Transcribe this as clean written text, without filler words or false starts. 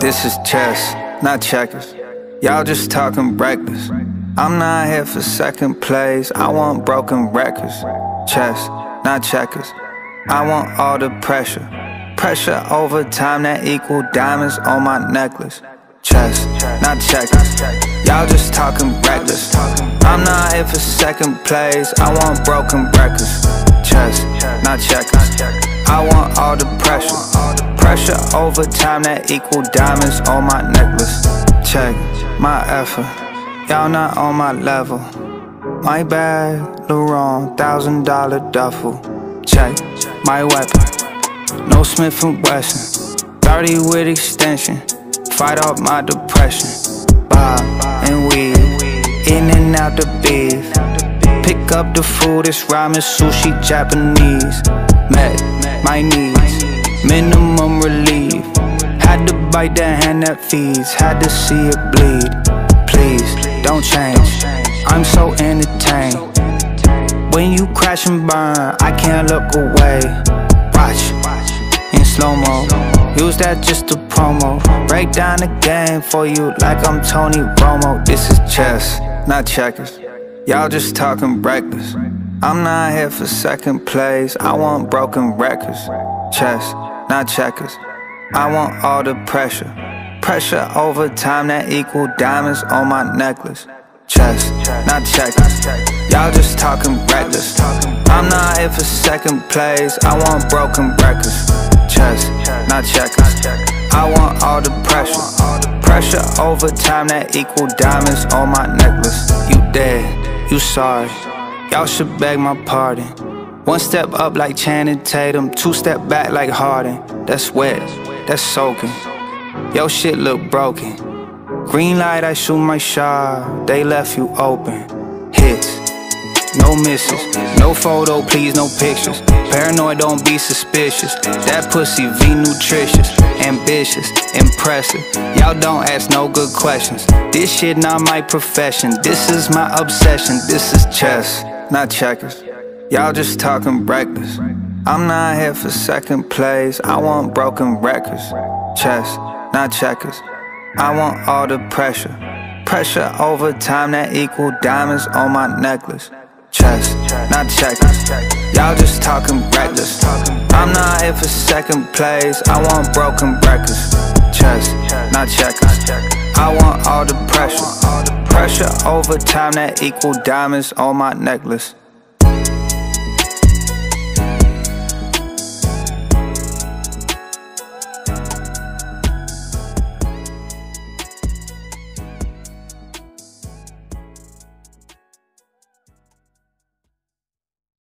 This is chess, not checkers. Y'all just talking breakfast. I'm not here for second place. I want broken records. Chess, not checkers. I want all the pressure. Pressure over time that equal diamonds on my necklace. Chess, not checkers. Y'all just talking reckless. I'm not here for second place. I want broken records. Chess, not checkers. I want all the pressure. Pressure over time that equal diamonds on my necklace. Check my effort. Y'all not on my level. My bag, Laurent, $1,000 duffel. Check my weapon. No Smith & Wesson. 30 with extension. Fight off my depression. Bob and weed, in and out the beef. Pick up the food, it's ramen, sushi, Japanese. Met my needs, minimum relief. Had to bite the hand that feeds, had to see it bleed. Please, don't change, I'm so entertained. When you crash and burn, I can't look away. Watch, in slow-mo. Use that just to promo. Break down the game for you like I'm Tony Romo. This is chess, not checkers. Y'all just talking breakfast. I'm not here for second place. I want broken records. Chess, not checkers. I want all the pressure. Pressure over time that equal diamonds on my necklace. Chess, not checkers. Y'all just talking reckless. I'm not here for second place. I want broken records. Chess, not checkers. I want all the pressure. Pressure over time that equal diamonds on my necklace. You dead, you sorry. Y'all should beg my pardon. One step up like Channing Tatum, two step back like Harden. That's wet, that's soaking. Yo shit look broken. Green light, I shoot my shot. They left you open. Hits, no misses. No photo, please, no pictures. Paranoid, don't be suspicious. That pussy V nutritious. Ambitious, impressive. Y'all don't ask no good questions. This shit not my profession. This is my obsession. This is chess, not checkers. Y'all just talking breakfast. I'm not here for second place. I want broken records. Chess, not checkers. I want all the pressure. Pressure over time that equal diamonds on my necklace. Chess, not checkers. Y'all just talking reckless. I'm not here for second place. I want broken records. Chess, not checkers. I want all the pressure. Pressure over time that equal diamonds on my necklace.